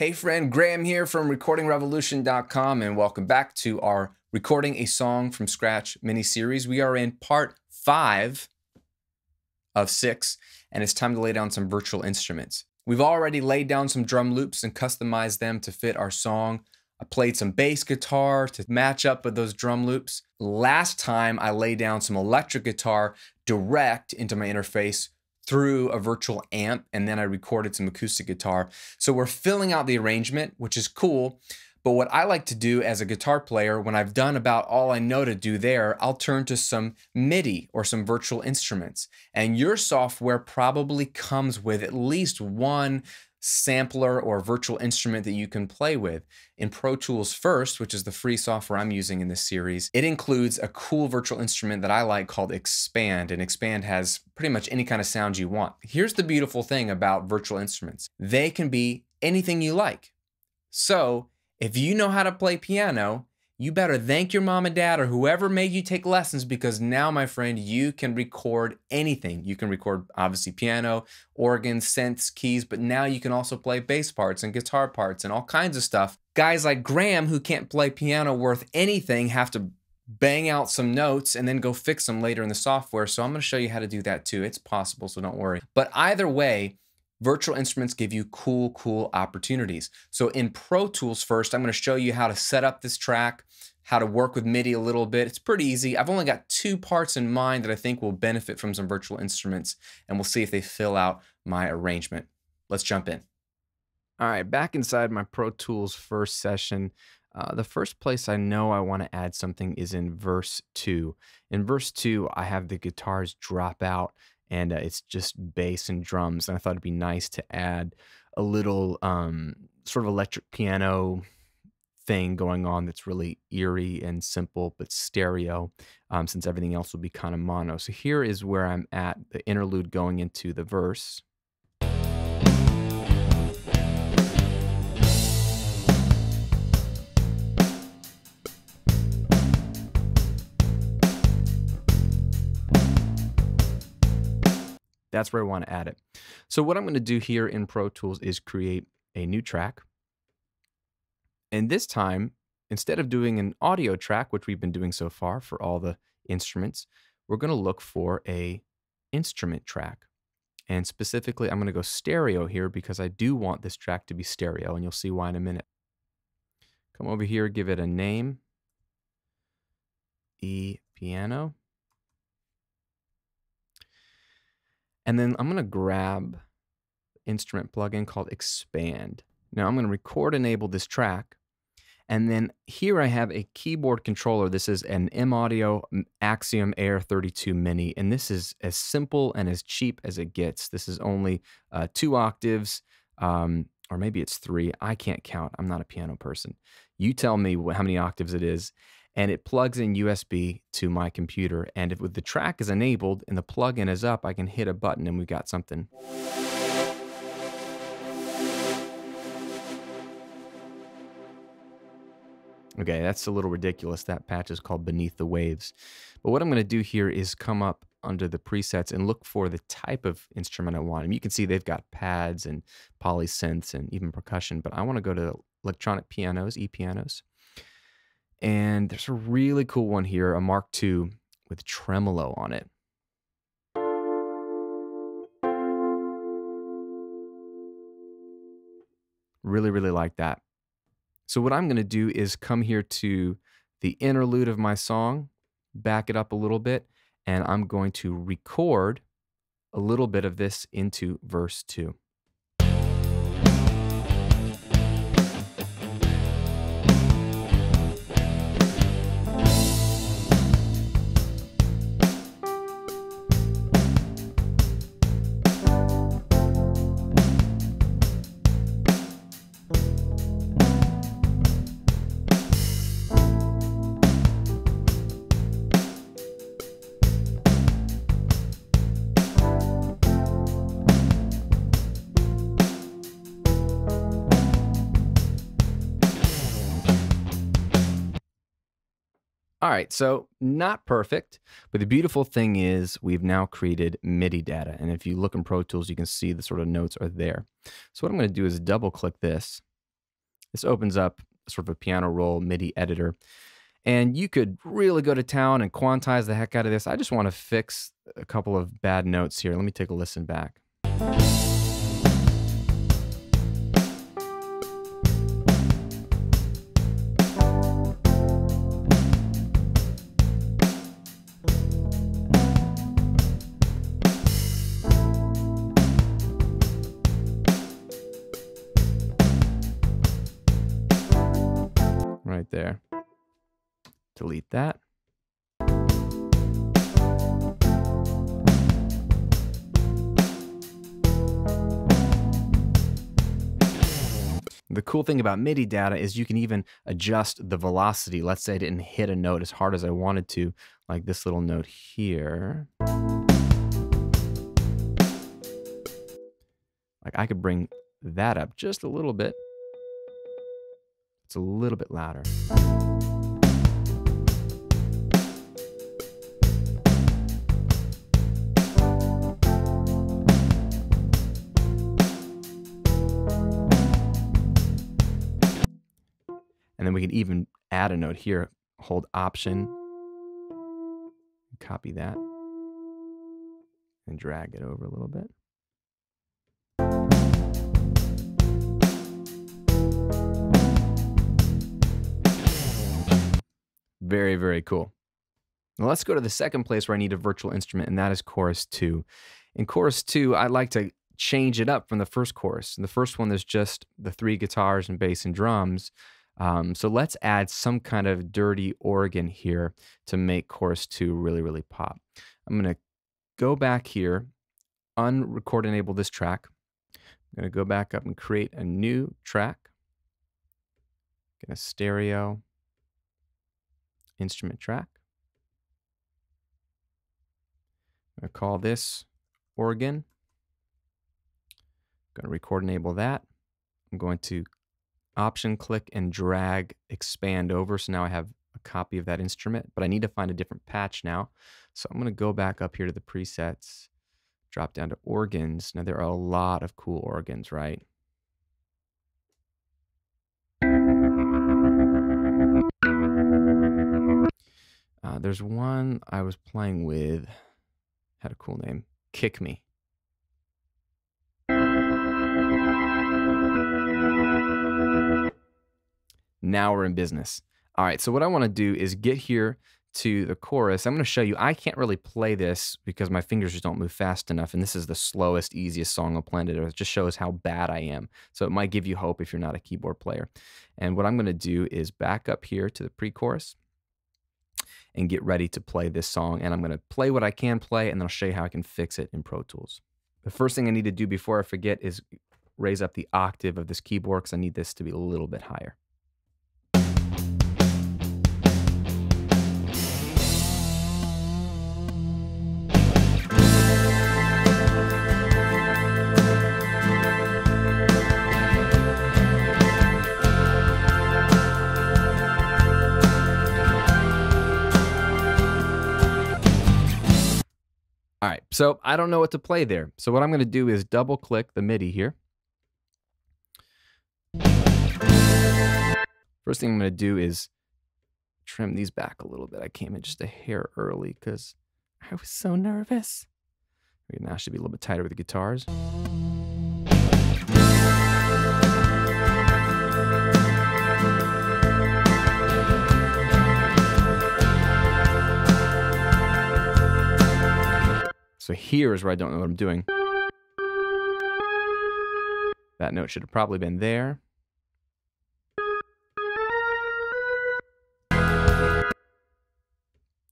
Hey friend, Graham here from RecordingRevolution.com, and welcome back to our Recording a Song from Scratch mini-series. We are in part 5 of 6, and it's time to lay down some virtual instruments. We've already laid down some drum loops and customized them to fit our song. I played some bass guitar to match up with those drum loops. Last time, I laid down some electric guitar direct into my interface through a virtual amp, and then I recorded some acoustic guitar. So we're filling out the arrangement, which is cool, but what I like to do as a guitar player, when I've done about all I know to do there, I'll turn to some MIDI or some virtual instruments. And your software probably comes with at least one sampler or virtual instrument that you can play with. In Pro Tools First, which is the free software I'm using in this series, it includes a cool virtual instrument that I like called Xpand, and Xpand has pretty much any kind of sound you want. Here's the beautiful thing about virtual instruments. They can be anything you like. So if you know how to play piano, you better thank your mom and dad or whoever made you take lessons, because now, my friend, you can record anything. You can record, obviously, piano, organ, synths, keys, but now you can also play bass parts and guitar parts and all kinds of stuff. Guys like Graham, who can't play piano worth anything, have to bang out some notes and then go fix them later in the software. So I'm gonna show you how to do that too. It's possible, so don't worry. But either way, virtual instruments give you cool opportunities. So in Pro Tools First, I'm gonna show you how to set up this track, how to work with MIDI a little bit. It's pretty easy. I've only got 2 parts in mind that I think will benefit from some virtual instruments, and we'll see if they fill out my arrangement. Let's jump in. All right, back inside my Pro Tools First session, the first place I know I want to add something is in verse 2. In verse 2, I have the guitars drop out, and it's just bass and drums. And I thought it'd be nice to add a little sort of electric piano thing going on that's really eerie and simple, but stereo, since everything else will be kind of mono. So here is where I'm at, the interlude going into the verse. That's where I want to add it. So what I'm going to do here in Pro Tools is create a new track. And this time, instead of doing an audio track, which we've been doing so far for all the instruments, we're going to look for an instrument track. And specifically, I'm going to go stereo here because I do want this track to be stereo, and you'll see why in a minute. Come over here, give it a name, E piano. And then I'm going to grab instrument plugin called Xpand. Now I'm going to record enable this track. And then here I have a keyboard controller. This is an M-Audio Axiom Air 32 Mini. And this is as simple and as cheap as it gets. This is only 2 octaves, or maybe it's 3. I can't count. I'm not a piano person. You tell me how many octaves it is. And it plugs in USB to my computer. And if the track is enabled and the plugin is up, I can hit a button and we've got something. Okay, that's a little ridiculous. That patch is called Beneath the Waves. But what I'm gonna do here is come up under the presets and look for the type of instrument I want. And you can see they've got pads and poly synths and even percussion, but I wanna go to electronic pianos, E-pianos. And there's a really cool one here, a Mark II with tremolo on it. Really like that. So what I'm going to do is come here to the interlude of my song, back it up a little bit, and I'm going to record a little bit of this into verse 2. All right, so not perfect, but the beautiful thing is we've now created MIDI data. And if you look in Pro Tools, you can see the sort of notes are there. So what I'm going to do is double click this This opens up sort of a piano roll MIDI editor. And you could really go to town and quantize the heck out of this. I just want to fix a couple of bad notes here. Let me take a listen back. Right there. Delete that. The cool thing about MIDI data is you can even adjust the velocity. Let's say I didn't hit a note as hard as I wanted to, like this little note here. Like I could bring that up just a little bit. It's a little bit louder. And then we could even add a note here, hold Option, copy that, and drag it over a little bit. Very, very cool. Now let's go to the second place where I need a virtual instrument, and that is chorus two. In chorus two, I like to change it up from the first chorus. In the first one, there's just the three guitars and bass and drums. So let's add some kind of dirty organ here to make chorus two really, really pop. I'm going to go back here, unrecord enable this track. I'm going to go back up and create a new track. Get a stereo instrument track. I'm going to call this organ. I'm going to record enable that. I'm going to Option click and drag Xpand over, so now I have a copy of that instrument, but I need to find a different patch now. So I'm going to go back up here to the presets, drop down to organs. Now there are a lot of cool organs, right? There's one I was playing with, had a cool name, Kick Me. Now we're in business. All right, so what I want to do is get here to the chorus. I'm going to show you, I can't really play this because my fingers just don't move fast enough, and this is the slowest, easiest song on planet Earth. It just shows how bad I am. So it might give you hope if you're not a keyboard player. And what I'm going to do is back up here to the pre-chorus and get ready to play this song. And I'm going to play what I can play, and then I'll show you how I can fix it in Pro Tools. The first thing I need to do before I forget is raise up the octave of this keyboard, because I need this to be a little bit higher. All right, so I don't know what to play there. So what I'm going to do is double click the MIDI here. First thing I'm going to do is trim these back a little bit. I came in just a hair early because I was so nervous. Maybe now I should be a little bit tighter with the guitars. So here is where I don't know what I'm doing. That note should have probably been there.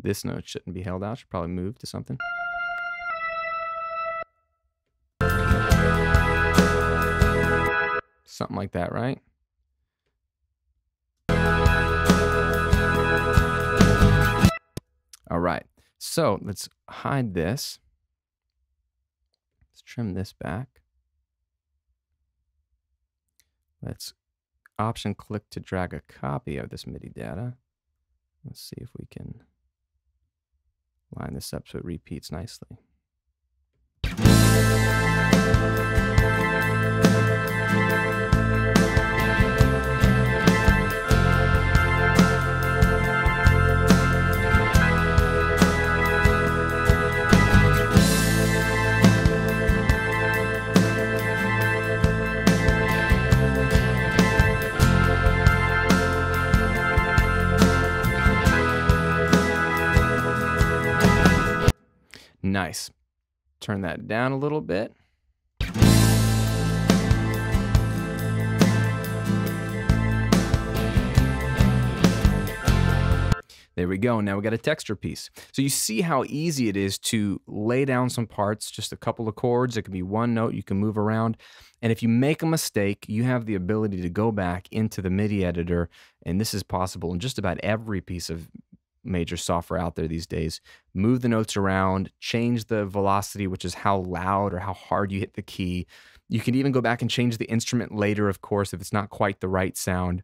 This note shouldn't be held out, should probably move to something. Something like that, right? All right, so let's hide this. Let's trim this back. Let's Option click to drag a copy of this MIDI data. Let's see if we can line this up so it repeats nicely. nice. Turn that down a little bit. There we go. Now we got a texture piece. So you see how easy it is to lay down some parts, just a couple of chords. It can be one note, you can move around. And if you make a mistake, you have the ability to go back into the MIDI editor. And this is possible in just about every piece of major software out there these days. Move the notes around, change the velocity, which is how loud or how hard you hit the key. You can even go back and change the instrument later, of course, if it's not quite the right sound.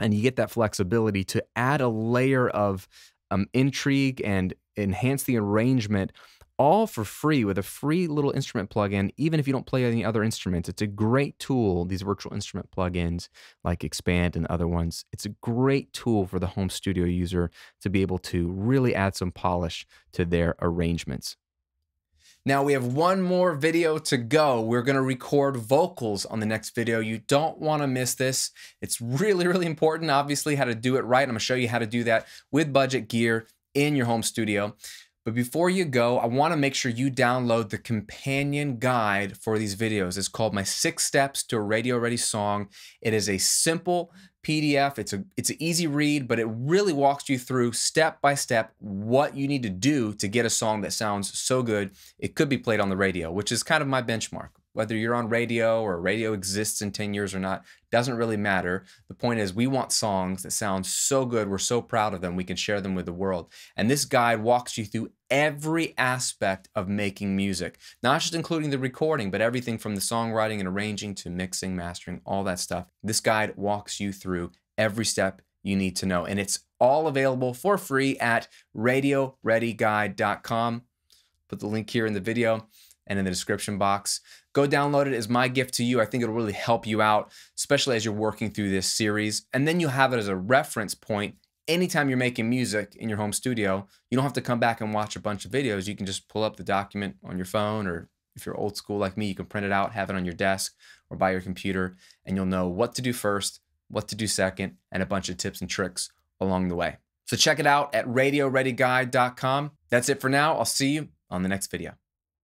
And you get that flexibility to add a layer of intrigue and enhance the arrangement, all for free with a free little instrument plugin, even if you don't play any other instruments. It's a great tool, these virtual instrument plugins like Xpand and other ones. It's a great tool for the home studio user to be able to really add some polish to their arrangements. Now we have one more video to go. We're going to record vocals on the next video. You don't want to miss this. It's really, really important, obviously, how to do it right. I'm going to show you how to do that with budget gear in your home studio. But before you go, I want to make sure you download the companion guide for these videos. It's called My 6 Steps to a Radio Ready Song. It is a simple PDF. It's an easy read, but it really walks you through step by step what you need to do to get a song that sounds so good it could be played on the radio, which is kind of my benchmark. Whether you're on radio or radio exists in 10 years or not, doesn't really matter. The point is we want songs that sound so good, we're so proud of them, we can share them with the world. And this guide walks you through every aspect of making music, not just including the recording, but everything from the songwriting and arranging to mixing, mastering, all that stuff. This guide walks you through every step you need to know. And it's all available for free at RadioReadyGuide.com. Put the link here in the video and in the description box. Go download it as my gift to you. I think it'll really help you out, especially as you're working through this series. And then you'll have it as a reference point anytime you're making music in your home studio. You don't have to come back and watch a bunch of videos. You can just pull up the document on your phone, or if you're old school like me, you can print it out, have it on your desk or by your computer, and you'll know what to do first, what to do second, and a bunch of tips and tricks along the way. So check it out at RadioReadyGuide.com. That's it for now. I'll see you on the next video.